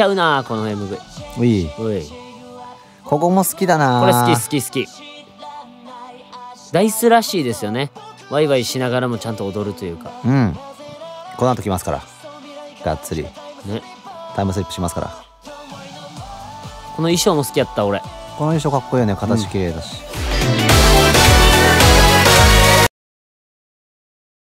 ちゃうなこの MV。 おいおい、ここも好きだな。これ好き好き。ダイスらしいですよね。ワイワイしながらもちゃんと踊るというか、うん、この後来ますから、がっつりね、タイムスリップしますから。この衣装も好きやった俺。この衣装かっこいいよね、形綺麗だし、うん